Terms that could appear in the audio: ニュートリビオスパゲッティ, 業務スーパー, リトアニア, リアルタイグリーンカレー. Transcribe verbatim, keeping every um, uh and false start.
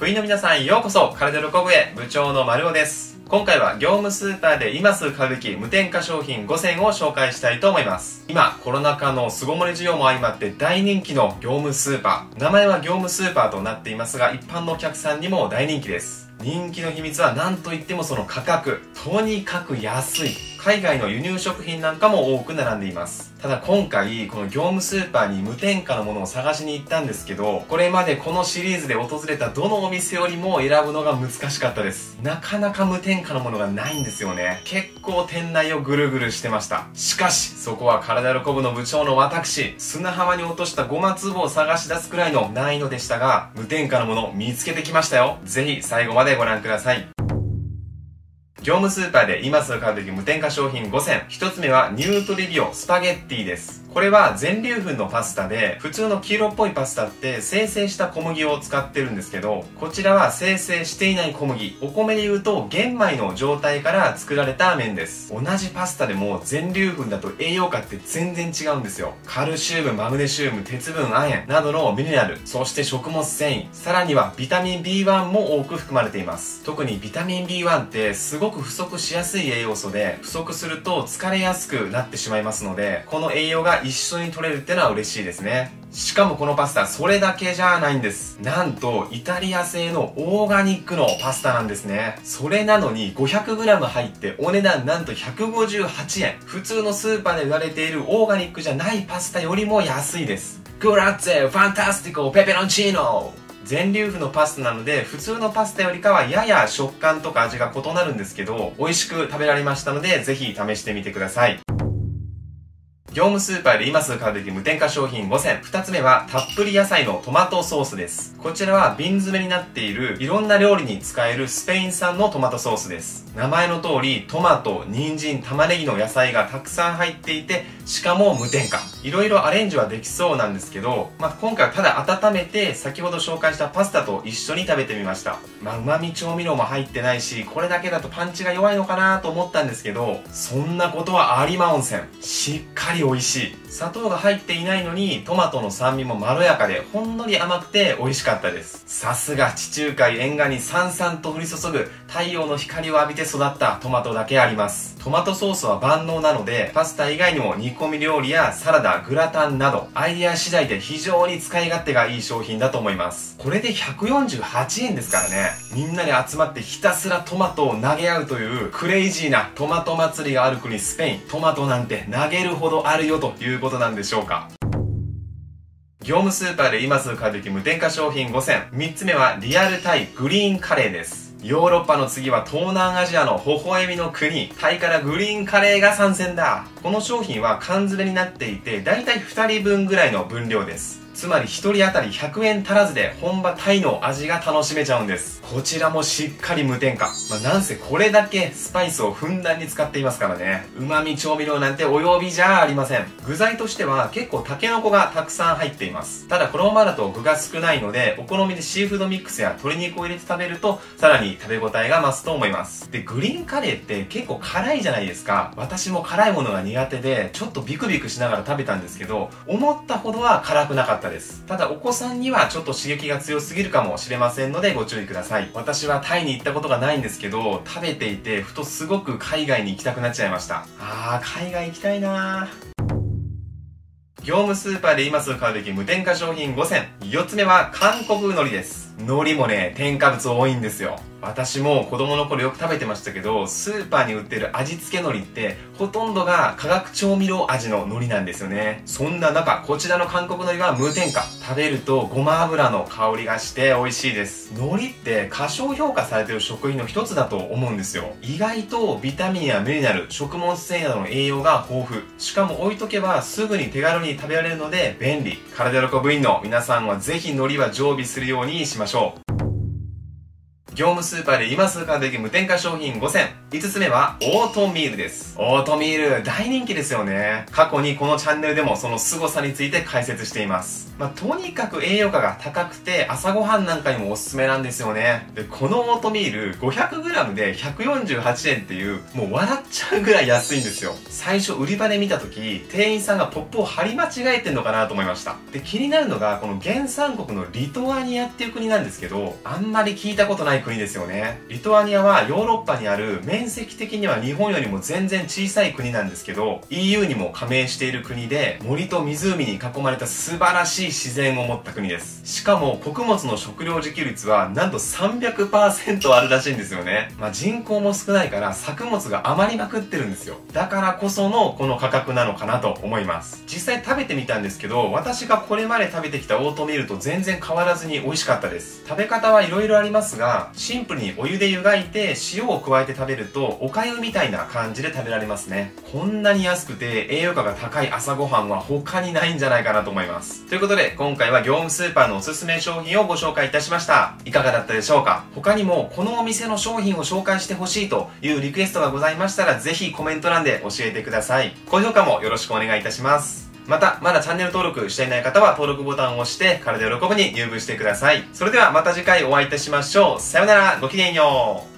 部員の皆さん、ようこそ体の喜ぶへ。部長の丸尾です。今回は業務スーパーで今すぐ買うべき無添加商品ごせんを紹介したいと思います。今コロナ禍の巣ごもり需要も相まって大人気の業務スーパー、名前は業務スーパーとなっていますが、一般のお客さんにも大人気です。人気の秘密は何といってもその価格。とにかく安い。海外の輸入食品なんかも多く並んでいます。ただ今回この業務スーパーに無添加のものを探しに行ったんですけど、これまでこのシリーズで訪れたどのお店よりも選ぶのが難しかったです。なかなか無添加のものがないんですよね。結構店内をぐるぐるしてました。しかしそこは体喜ぶの部長の私、砂浜に落としたごま粒を探し出すくらいの難易度でしたが、無添加のものを見つけてきましたよ。ぜひ最後までご覧ください。業務スーパーで今すぐ買うべき無添加商品ごせん。一つ目はニュートリビオスパゲッティです。これは全粒粉のパスタで、普通の黄色っぽいパスタって精製した小麦を使ってるんですけど、こちらは精製していない小麦、お米で言うと玄米の状態から作られた麺です。同じパスタでも全粒粉だと栄養価って全然違うんですよ。カルシウム、マグネシウム、鉄分、亜鉛などのミネラル、そして食物繊維、さらにはビタミン ビーワン も多く含まれています。特にビタミン ビーワン ってすごく不足しやすい栄養素で、不足すると疲れやすくなってしまいますので、この栄養が一緒に取れるってのは嬉しいですね。しかもこのパスタ、それだけじゃないんです。なんと、イタリア製のオーガニックのパスタなんですね。それなのに ごひゃくグラム 入ってお値段なんとひゃくごじゅうはちえん。普通のスーパーで売られているオーガニックじゃないパスタよりも安いです。グラッツェ、ファンタスティコ、ペペロンチーノ。全粒粉のパスタなので、普通のパスタよりかはやや食感とか味が異なるんですけど、美味しく食べられましたので、ぜひ試してみてください。業務スーパーで今すぐ買うべき無添加商品ごせん。二つ目はたっぷり野菜のトマトソースです。こちらは瓶詰めになっているいろんな料理に使えるスペイン産のトマトソースです。名前の通りトマト、人参、玉ねぎの野菜がたくさん入っていて、しかも無添加。いろいろアレンジはできそうなんですけど、まあ、今回はただ温めて先ほど紹介したパスタと一緒に食べてみました。まあ、旨味調味料も入ってないし、これだけだとパンチが弱いのかなと思ったんですけど、そんなことは有馬温泉。しっかり美味しい。砂糖が入っていないのにトマトの酸味もまろやかで、ほんのり甘くて美味しかったです。さすが地中海沿岸にさんさんと降り注ぐ太陽の光を浴びて育ったトマトだけあります。トマトソースは万能なので、パスタ以外にも煮込み料理やサラダ、グラタンなどアイデア次第で非常に使い勝手がいい商品だと思います。これでひゃくよんじゅうはちえんですからね。みんなで集まってひたすらトマトを投げ合うというクレイジーなトマト祭りがある国スペイン、トマトなんて投げるほどあるよということなんでしょうか。業務スーパーで今すぐ買うべき無添加商品ごせん。三つ目はリアルタイグリーンカレーです。ヨーロッパの次は東南アジアの微笑みの国、タイからグリーンカレーが参戦だ。この商品は缶詰になっていて、だいたいふたりぶんぐらいの分量です。つまりひとり当たりひゃくえん足らずで本場タイの味が楽しめちゃうんです。こちらもしっかり無添加、まあ、なんせこれだけスパイスをふんだんに使っていますからね。旨味調味料なんてお呼びじゃありません。具材としては結構タケノコがたくさん入っています。ただこのままだと具が少ないので、お好みでシーフードミックスや鶏肉を入れて食べるとさらに食べ応えが増すと思います。でグリーンカレーって結構辛いじゃないですか。私も辛いものが苦手で、ちょっとビクビクしながら食べたんですけど、思ったほどは辛くなかったです。ただお子さんにはちょっと刺激が強すぎるかもしれませんのでご注意ください。私はタイに行ったことがないんですけど、食べていてふとすごく海外に行きたくなっちゃいました。あー海外行きたいなー。業務スーパーで今すぐ買うべき無添加商品ごせん。四つ目は韓国海苔です。海苔もね、添加物多いんですよ。私も子供の頃よく食べてましたけど、スーパーに売ってる味付け海苔ってほとんどが化学調味料味の海苔なんですよね。そんな中、こちらの韓国海苔は無添加。食べるとごま油の香りがして美味しいです。海苔って過小評価されてる食品の一つだと思うんですよ。意外とビタミンやミネラル、食物繊維などの栄養が豊富。しかも置いとけばすぐに手軽に食べられるので便利。体喜ぶ部員の皆さんはぜひ海苔は常備するようにしましょう。業務スーパーで今すぐ買うべき無添加商品ご選。いつつめはオートミールです。オートミール大人気ですよね。過去にこのチャンネルでもその凄さについて解説しています。まあ、とにかく栄養価が高くて朝ごはんなんかにもおすすめなんですよね。で、このオートミール ごひゃくグラム でひゃくよんじゅうはちえんっていうもう笑っちゃうぐらい安いんですよ。最初売り場で見た時店員さんがポップを貼り間違えてんのかなと思いました。で、気になるのがこの原産国のリトアニアっていう国なんですけど、あんまり聞いたことない国ですよね。リトアニアはヨーロッパにある面積的には日本よりも全然小さい国なんですけど イーユー にも加盟している国で、森と湖に囲まれた素晴らしい自然を持った国です。しかも穀物の食料自給率はなんと さんびゃくパーセント あるらしいんですよね。まあ、人口も少ないから作物が余りまくってるんですよ。だからこそのこの価格なのかなと思います。実際食べてみたんですけど、私がこれまで食べてきたオートミールと全然変わらずに美味しかったです。食べ方はいろいろありますが、シンプルにお湯で湯がいて塩を加えて食べるとおかゆみたいな感じで食べられますね。こんなに安くて栄養価が高い朝ごはんは他にないんじゃないかなと思います。ということで今回は業務スーパーのおすすめ商品をご紹介いたしました。いかがだったでしょうか。他にもこのお店の商品を紹介してほしいというリクエストがございましたら、ぜひコメント欄で教えてください。高評価もよろしくお願いいたします。また、まだチャンネル登録していない方は登録ボタンを押して体を喜ぶに入部してください。それではまた次回お会いいたしましょう。さようなら、ごきげんよう。